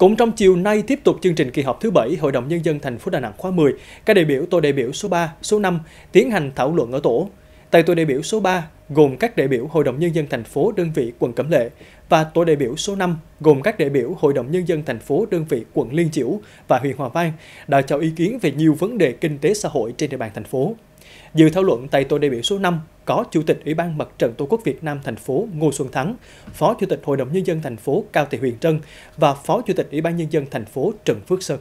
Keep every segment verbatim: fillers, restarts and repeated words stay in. Cũng trong chiều nay tiếp tục chương trình kỳ họp thứ bảy Hội đồng Nhân dân thành phố Đà Nẵng khóa mười, các đại biểu tổ đại biểu số ba, số năm tiến hành thảo luận ở tổ. Tại tổ đại biểu số ba gồm các đại biểu Hội đồng Nhân dân thành phố đơn vị quận Cẩm Lệ và tổ đại biểu số năm gồm các đại biểu Hội đồng Nhân dân thành phố đơn vị quận Liên Chiểu và huyện Hòa Vang đã cho ý kiến về nhiều vấn đề kinh tế xã hội trên địa bàn thành phố. Dự thảo luận tại tổ đại biểu số năm có Chủ tịch Ủy ban Mặt trận Tổ quốc Việt Nam thành phố Ngô Xuân Thắng, Phó Chủ tịch Hội đồng Nhân dân thành phố Cao Thị Huyền Trân và Phó Chủ tịch Ủy ban Nhân dân thành phố Trần Phước Sơn.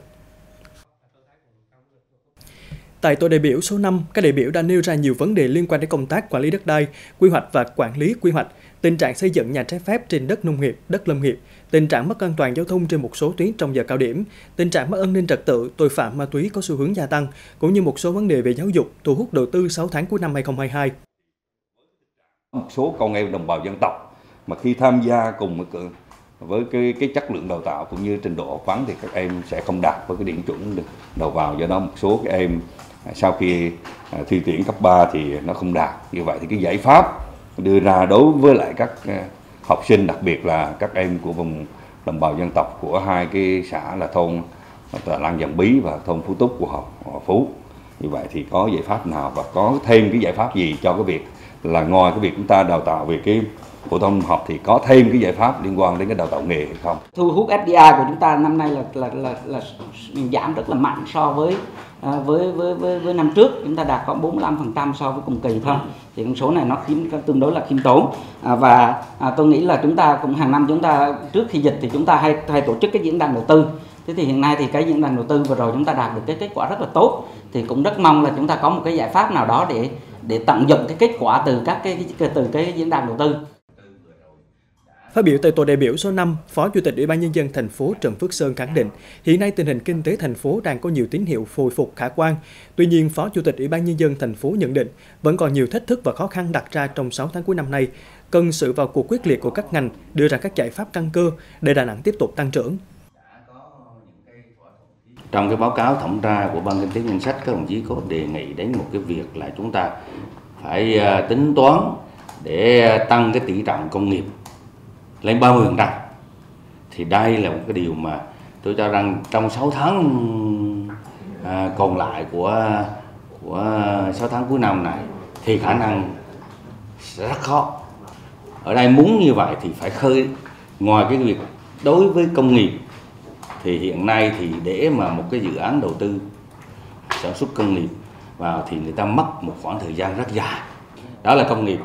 Tại tổ đại biểu số năm, các đại biểu đã nêu ra nhiều vấn đề liên quan đến công tác quản lý đất đai, quy hoạch và quản lý quy hoạch, tình trạng xây dựng nhà trái phép trên đất nông nghiệp, đất lâm nghiệp, tình trạng mất an toàn giao thông trên một số tuyến trong giờ cao điểm, tình trạng mất an ninh trật tự, tội phạm ma túy có xu hướng gia tăng, cũng như một số vấn đề về giáo dục, thu hút đầu tư sáu tháng cuối năm hai không hai hai. Một số con em đồng bào dân tộc mà khi tham gia cùng với cái, cái chất lượng đào tạo cũng như trình độ học vấn thì các em sẽ không đạt với cái điểm chuẩn đầu vào, do đó một số các em sau khi thi tuyển cấp ba thì nó không đạt. Như vậy thì cái giải pháp đưa ra đối với lại các học sinh, đặc biệt là các em của vùng đồng bào dân tộc của hai cái xã là thôn Tà Lang Dần Bí và thôn Phú Túc của Hòa Phú. Như vậy thì có giải pháp nào và có thêm cái giải pháp gì cho cái việc là ngoài cái việc chúng ta đào tạo về cái phổ thông học thì có thêm cái giải pháp liên quan đến cái đào tạo nghề hay không? Thu hút ép đê i của chúng ta năm nay là là là, là giảm rất là mạnh so với với với với, với năm trước, chúng ta đạt khoảng bốn mươi lăm phần trăm so với cùng kỳ thôi. Thì con số này nó chiếm tương đối là khiêm tốn, à, và à, tôi nghĩ là chúng ta cũng hàng năm chúng ta trước khi dịch thì chúng ta hay hay tổ chức cái diễn đàn đầu tư. Thế thì hiện nay thì cái diễn đàn đầu tư vừa rồi chúng ta đạt được cái kết quả rất là tốt, thì cũng rất mong là chúng ta có một cái giải pháp nào đó để để tận dụng cái kết quả từ các cái từ cái diễn đàn đầu tư. Phát biểu tại tổ đại biểu số năm, Phó Chủ tịch Ủy ban Nhân dân thành phố Trần Phước Sơn khẳng định hiện nay tình hình kinh tế thành phố đang có nhiều tín hiệu hồi phục khả quan. Tuy nhiên, Phó Chủ tịch Ủy ban Nhân dân thành phố nhận định vẫn còn nhiều thách thức và khó khăn đặt ra trong sáu tháng cuối năm nay, cần sự vào cuộc quyết liệt của các ngành đưa ra các giải pháp căn cơ để Đà Nẵng tiếp tục tăng trưởng. Trong cái báo cáo thẩm tra của Ban Kinh tế Ngân sách, các đồng chí có đề nghị đến một cái việc là chúng ta phải tính toán để tăng cái tỷ trọng công nghiệp lên ba mươi phần trăm. Thì đây là một cái điều mà tôi cho rằng trong sáu tháng còn lại của của sáu tháng cuối năm này thì khả năng sẽ rất khó. Ở đây muốn như vậy thì phải khơi, ngoài cái việc đối với công nghiệp thì hiện nay thì để mà một cái dự án đầu tư sản xuất công nghiệp vào thì người ta mất một khoảng thời gian rất dài. Đó là công nghiệp.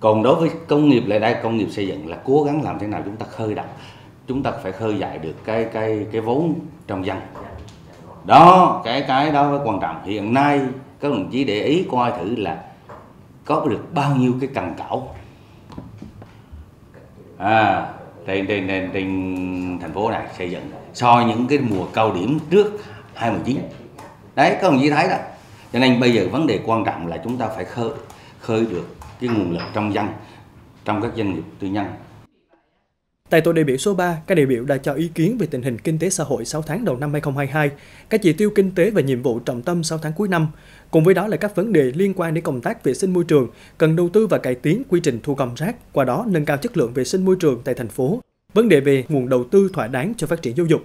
Còn đối với công nghiệp lại đây, công nghiệp xây dựng là cố gắng làm thế nào chúng ta khơi đặt, chúng ta phải khơi dậy được cái cái cái vốn trong dân. Đó, cái cái đó mới quan trọng. Hiện nay các đồng chí để ý coi thử là có được bao nhiêu cái cần cẩu à, trên trên trên trên thành phố này xây dựng so với những cái mùa cao điểm trước hai không một chín. Đấy, các đồng chí thấy đó. Cho nên bây giờ vấn đề quan trọng là chúng ta phải khơi khơi được cái nguồn lực trong dân, trong các doanh nghiệp tư nhân. Tại tổ đại biểu số ba, các đại biểu đã cho ý kiến về tình hình kinh tế xã hội sáu tháng đầu năm hai không hai hai, các chỉ tiêu kinh tế và nhiệm vụ trọng tâm sáu tháng cuối năm. Cùng với đó là các vấn đề liên quan đến công tác vệ sinh môi trường, cần đầu tư và cải tiến quy trình thu gom rác, qua đó nâng cao chất lượng vệ sinh môi trường tại thành phố. Vấn đề về nguồn đầu tư thỏa đáng cho phát triển giáo dục,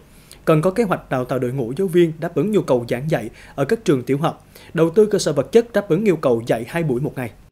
cần có kế hoạch đào tạo đội ngũ giáo viên đáp ứng nhu cầu giảng dạy ở các trường tiểu học, đầu tư cơ sở vật chất đáp ứng yêu cầu dạy hai buổi một ngày.